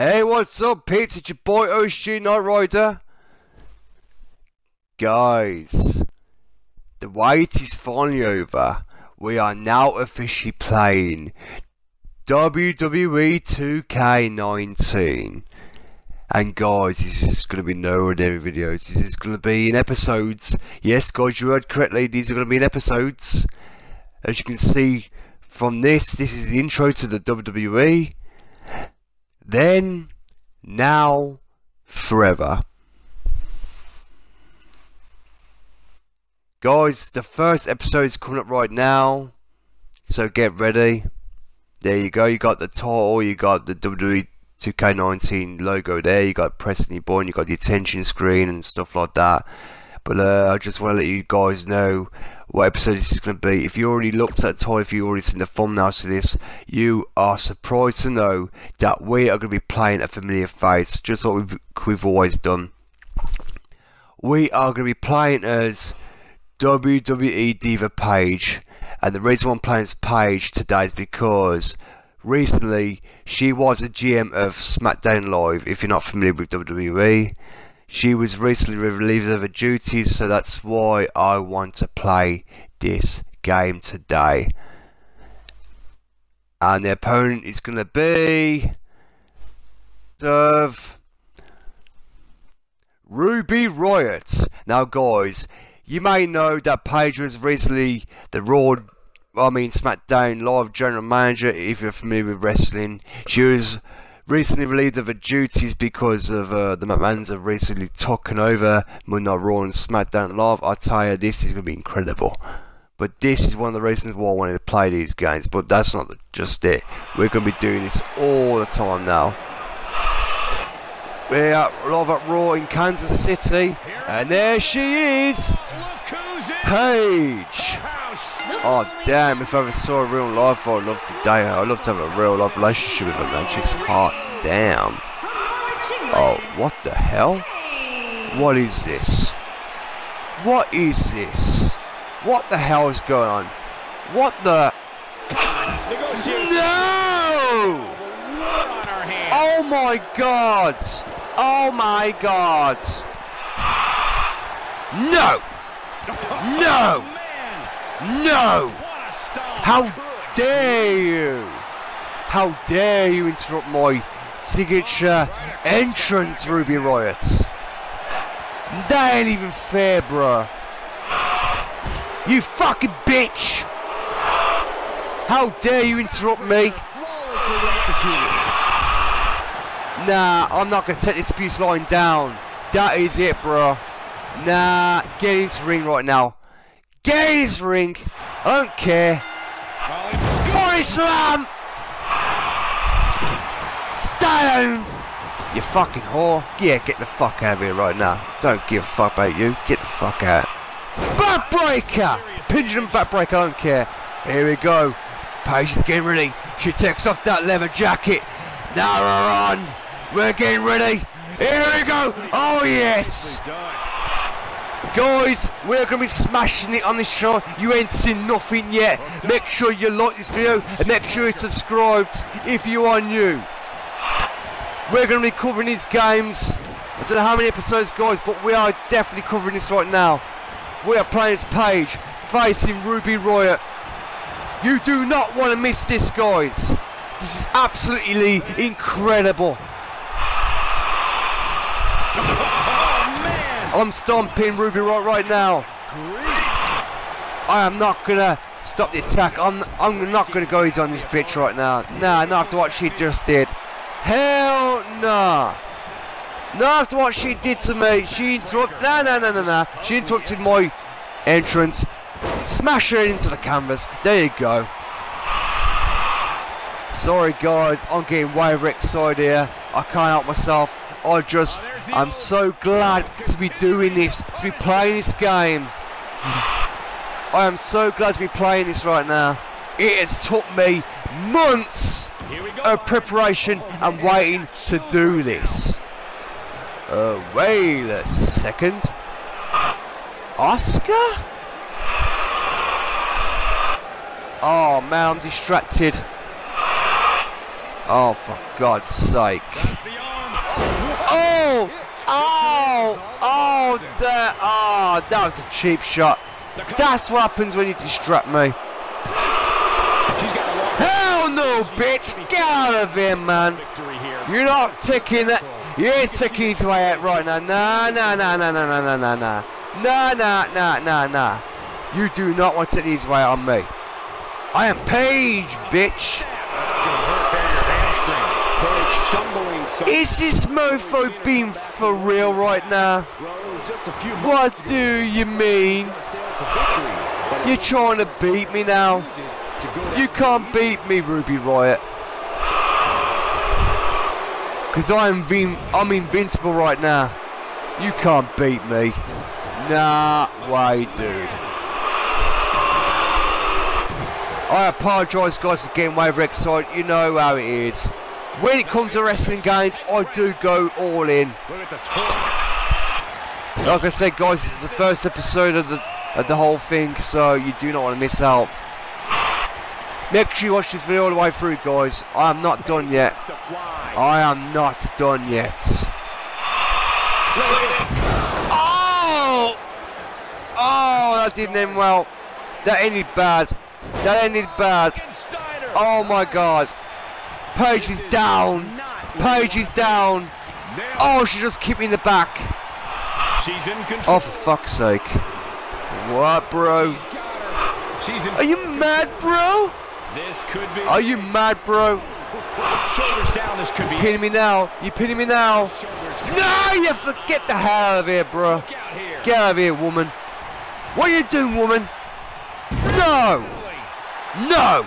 Hey, what's up, peeps? It's your boy OSG Night Rider. Guys, the wait is finally over. We are now officially playing WWE 2K19. And guys, this is going to be no ordinary videos. This is going to be in episodes. Yes, guys, you heard correctly. These are going to be in episodes. As you can see from this is the intro to the WWE. Then, now, forever. Guys, the first episode is coming up right now, so get ready. There you go, you got the title, you got the WWE 2K19 logo there, you got pressing your button, you got the attention screen and stuff like that. But I just want to let you guys know what episode this is going to be. If you already looked at the title, if you already seen the thumbnails to this, you are surprised to know that we are going to be playing a familiar face, just like we've always done. We are going to be playing as WWE Diva Paige, and the reason why I'm playing as Paige today is because recently she was a GM of SmackDown Live. If you're not familiar with WWE, she was recently relieved of her duties, so that's why I want to play this game today. And the opponent is going to be Ruby Riott. Now guys, you may know that Paige was recently the SmackDown Live General Manager. If you're familiar with wrestling, she was recently relieved of her duties because of the McManza recently taken over Monday Night Raw and SmackDown Live. I tell you, this is going to be incredible. But this is one of the reasons why I wanted to play these games. But that's not just it. We're going to be doing this all the time now. We're live at Raw in Kansas City. And there she is, Paige. Oh damn, if I ever saw a real life, I'd love to date her. I'd love to have a real life relationship with her, man. She's hot. Damn. Oh, what the hell? What is this? What is this? What the hell is going on? What the? No! Oh my god! Oh my god! No! No! No! How dare you! How dare you interrupt my signature entrance, Ruby Riott! That ain't even fair, bruh! You fucking bitch! How dare you interrupt me! Nah, I'm not gonna take this abuse line down. That is it, bruh. Nah, get into the ring right now. Gaze ring, I don't care. Body slam! Stone! You fucking whore. Yeah, get the fuck out of here right now. Don't give a fuck about you. Get the fuck out. Backbreaker! Pendulum backbreaker, I don't care. Here we go. Paige is getting ready. She takes off that leather jacket. Now we're on. We're getting ready. Here we go. Oh yes! Guys, we're going to be smashing it on this show. You ain't seen nothing yet. Make sure you like this video and make sure you're subscribed if you are new. We're going to be covering these games. I don't know how many episodes, guys, but we are definitely covering this right now. We are playing as Paige, facing Ruby Riott. You do not want to miss this, guys. This is absolutely incredible. I'm stomping Ruby Riott right now. I am not gonna stop the attack. I'm not gonna go easy on this bitch right now. Nah, not after what she just did. Hell nah. Not after what she did to me. She interrupted. Nah. She interrupted my entrance. Smash her into the canvas. There you go. Sorry guys, I'm getting way excited here. I can't help myself. I'm so glad to be doing this, to be playing this game. I am so glad to be playing this right now. It has took me months of preparation and waiting to do this. Wait a second. Oscar? Oh man, I'm distracted. Oh, for God's sake. Oh! Oh! Oh! Oh, that was a cheap shot. That's what happens when you distract me. Hell no, bitch! Get out of here, man. You're not taking that. You ain't taking his way out right now. Nah, nah, nah, nah, nah, nah, nah, nah. Nah, nah, nah, nah, nah. You do not want to take his way on me. I am Paige, bitch. Is this mofo being for real right now? What do you mean? You're trying to beat me now? You can't beat me, Ruby Riott. Because I'm invincible right now. You can't beat me. Nah, way, dude. I apologise, guys, for getting way over excited. You know how it is. When it comes to wrestling games, I do go all in. Like I said, guys, this is the first episode of the whole thing, so you do not want to miss out. Make sure you watch this video all the way through, guys. I am not done yet. I am not done yet. Oh! Oh, that didn't end well. That ended bad. That ended bad. Oh my God. Paige is down. Paige is down. Oh, she just kicked me in the back. Oh, for fuck's sake. What, bro? Are you mad, bro? Are you mad, bro? You're pinning me now. You're pinning me now. No, you forget the hell out of here, bro. Get out of here, woman. What are you doing, woman? No. No.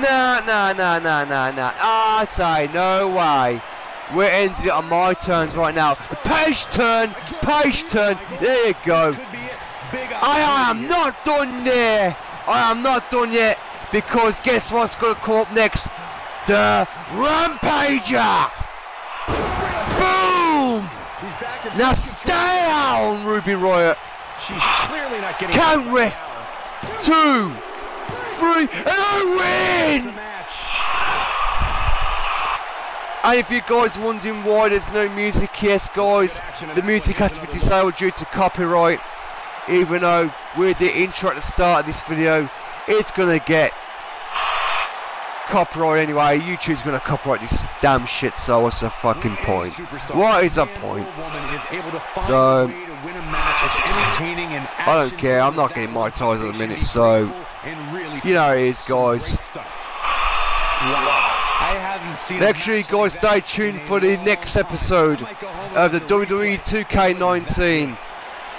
Nah, nah, nah, nah, nah, nah. I say no way. We're ending it on my turns right now. Paige turn, Paige turn. There you go. I am not done there. I am not done yet, because guess what's gonna come up next? The Rampager. Boom. Now stay down, Ruby Riott. She's clearly not getting. Count ref. 2, 3, and I win! And if you guys are wondering why there's no music, yes guys, the music has to be disabled due to copyright, even though we did intro at the start of this video, it's gonna get copyright anyway. YouTube's gonna copyright this damn shit, so what's the fucking point? What is the point? So, I don't care, I'm not getting my ties at the minute, so... You know it is, guys. Make sure you guys stay tuned for the next episode of the WWE 2K19.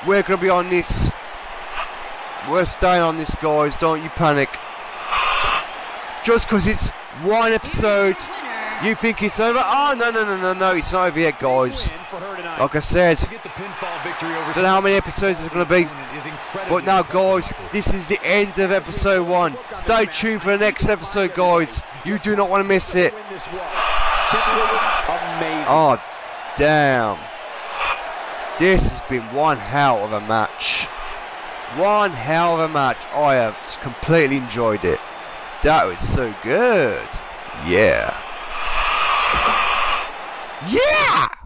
We're going to be on this. We're staying on this, guys. Don't you panic. Just because it's one episode, you think it's over. Oh, no, no, no, no, no. It's not over yet, guys. Like I said, I don't know how many episodes there's going to be. But now, guys, this is the end of episode 1. Stay tuned for the next episode, guys. You do not want to miss it. Oh, damn. This has been one hell of a match. One hell of a match. I have completely enjoyed it. That was so good. Yeah. Yeah!